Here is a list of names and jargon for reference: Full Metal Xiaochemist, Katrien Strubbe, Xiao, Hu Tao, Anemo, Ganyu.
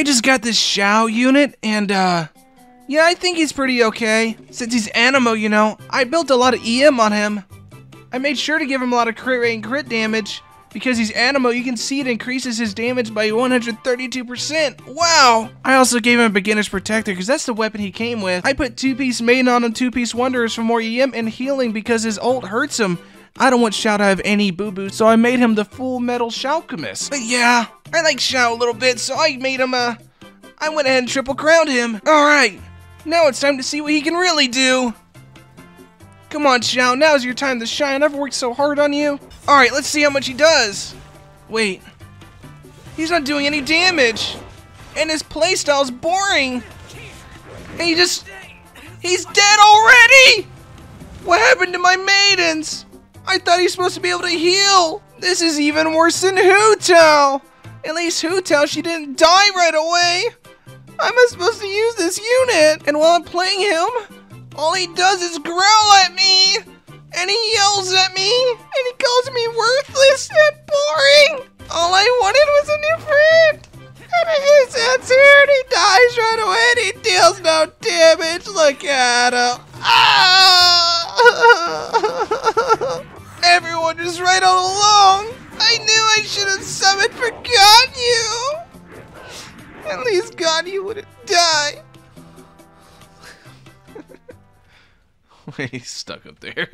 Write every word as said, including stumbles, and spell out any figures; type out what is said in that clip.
I just got this Xiao unit, and uh, yeah, I think he's pretty okay. Since he's Anemo, you know, I built a lot of E M on him. I made sure to give him a lot of crit rate and crit damage. Because he's Anemo, you can see it increases his damage by one hundred thirty-two percent. Wow! I also gave him a Beginner's Protector because that's the weapon he came with. I put two-piece Maiden on him, two-piece Wanderers for more E M and healing because his ult hurts him. I don't want Xiao to have any boo-boo, so I made him the Full Metal Xiaochemist. But yeah, I like Xiao a little bit, so I made him, uh, I went ahead and triple crowned him. Alright, now it's time to see what he can really do. Come on, Xiao, now's your time to shine. I've worked so hard on you. Alright, let's see how much he does. Wait. He's not doing any damage. And his playstyle's boring. And he just... He's dead already! What happened to my maidens? I thought he was supposed to be able to heal. This is even worse than Hu Tao. At least Hu Tao, she didn't die right away. I'm not supposed to use this unit. And while I'm playing him... all he does is growl at me, and he yells at me, and he calls me worthless and boring. All I wanted was a new friend, and he just sits here, and he dies right away, and he deals no damage. Look at him. Ah! Everyone is right all along. I knew I should have summoned for Ganyu. At least Ganyu wouldn't die. He's stuck up there.